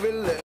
Will